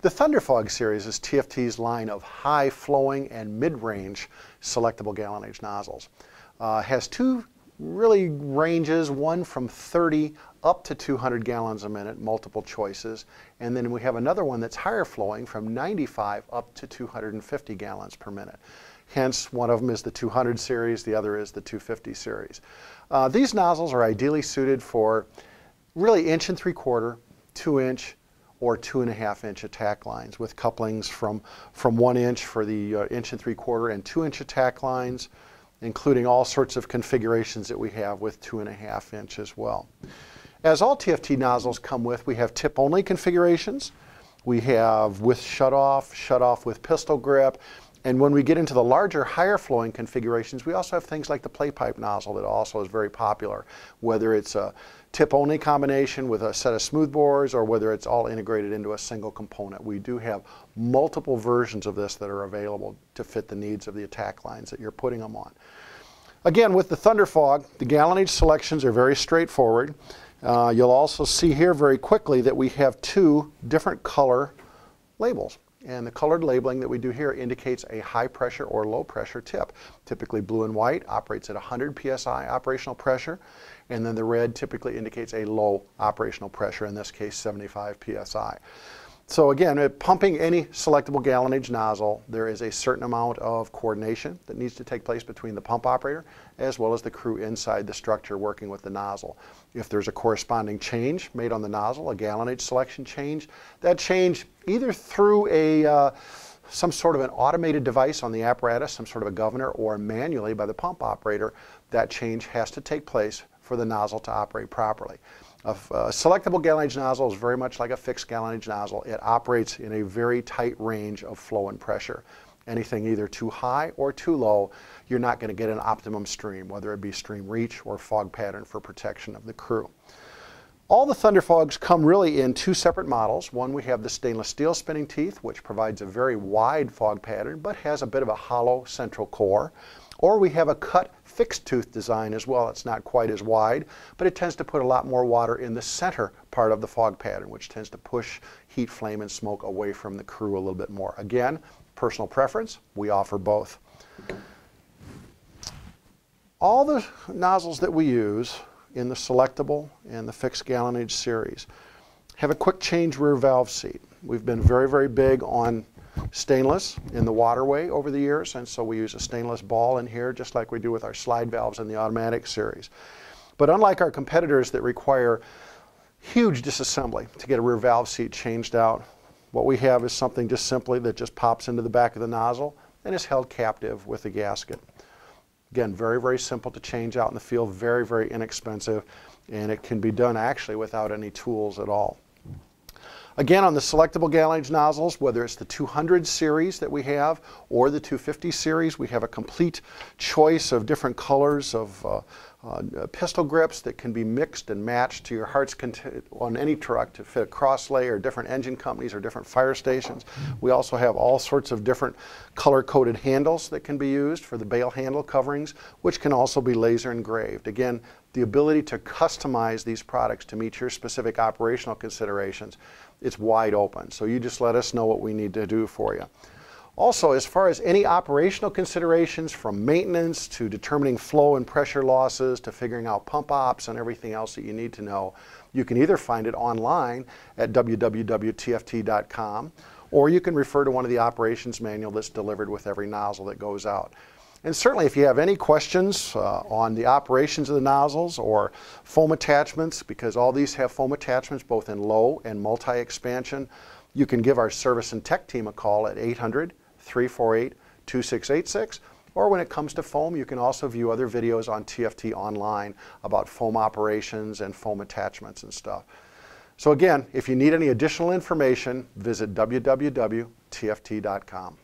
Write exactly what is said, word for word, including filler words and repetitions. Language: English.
The Thunderfog series is T F T's line of high-flowing and mid-range selectable gallonage nozzles. Uh, has two really ranges, one from thirty up to two hundred gallons a minute, multiple choices, and then we have another one that's higher flowing from ninety-five up to two hundred fifty gallons per minute. Hence, one of them is the two hundred series, the other is the two fifty series. Uh, these nozzles are ideally suited for really inch and three quarter, two inch, or two and a half inch attack lines with couplings from, from one inch for the uh, inch and three quarter and two inch attack lines, including all sorts of configurations that we have with two and a half inch as well. As all T F T nozzles come with, we have tip only configurations. We have with shutoff, shutoff with pistol grip, and when we get into the larger, higher flowing configurations, we also have things like the play pipe nozzle that also is very popular, whether it's a tip only combination with a set of smooth bores or whether it's all integrated into a single component. We do have multiple versions of this that are available to fit the needs of the attack lines that you're putting them on. Again, with the Thunderfog, the gallonage selections are very straightforward. Uh, you'll also see here very quickly that we have two different color labels. And the colored labeling that we do here indicates a high pressure or low pressure tip. Typically blue and white operates at one hundred P S I operational pressure, and then the red typically indicates a low operational pressure, in this case seventy-five P S I. So again, pumping any selectable gallonage nozzle, there is a certain amount of coordination that needs to take place between the pump operator as well as the crew inside the structure working with the nozzle. If there's a corresponding change made on the nozzle, a gallonage selection change, that change either through a uh, some sort of an automated device on the apparatus, some sort of a governor, or manually by the pump operator, that change has to take place for the nozzle to operate properly. A, a selectable gallonage nozzle is very much like a fixed gallonage nozzle. It operates in a very tight range of flow and pressure. Anything either too high or too low, you're not going to get an optimum stream, whether it be stream reach or fog pattern for protection of the crew. All the Thunderfogs come really in two separate models. One, we have the stainless steel spinning teeth, which provides a very wide fog pattern but has a bit of a hollow central core. Or we have a cut fixed tooth design as well. It's not quite as wide, but it tends to put a lot more water in the center part of the fog pattern, which tends to push heat, flame, and smoke away from the crew a little bit more. Again, personal preference, we offer both. All the nozzles that we use in the selectable and the fixed gallonage series have a quick change rear valve seat. We've been very, very big on stainless in the waterway over the years, and so we use a stainless ball in here just like we do with our slide valves in the automatic series. But unlike our competitors that require huge disassembly to get a rear valve seat changed out, what we have is something just simply that just pops into the back of the nozzle and is held captive with a gasket. Again, very, very simple to change out in the field, very, very inexpensive, and it can be done actually without any tools at all. Again, on the selectable gallonage nozzles, whether it's the two hundred series that we have or the two fifty series, we have a complete choice of different colors of uh, uh, pistol grips that can be mixed and matched to your heart's content on any truck to fit a crosslay or different engine companies or different fire stations. We also have all sorts of different color-coded handles that can be used for the bail handle coverings, which can also be laser engraved. Again, the ability to customize these products to meet your specific operational considerations, it's wide open. So you just let us know what we need to do for you. Also, as far as any operational considerations, from maintenance to determining flow and pressure losses to figuring out pump ops and everything else that you need to know, you can either find it online at w w w dot t f t dot com, or you can refer to one of the operations manual that's delivered with every nozzle that goes out. And certainly if you have any questions uh, on the operations of the nozzles or foam attachments, because all these have foam attachments both in low and multi-expansion, you can give our service and tech team a call at eight hundred, three four eight, two six eight six. Or when it comes to foam, you can also view other videos on T F T online about foam operations and foam attachments and stuff. So again, if you need any additional information, visit w w w dot t f t dot com.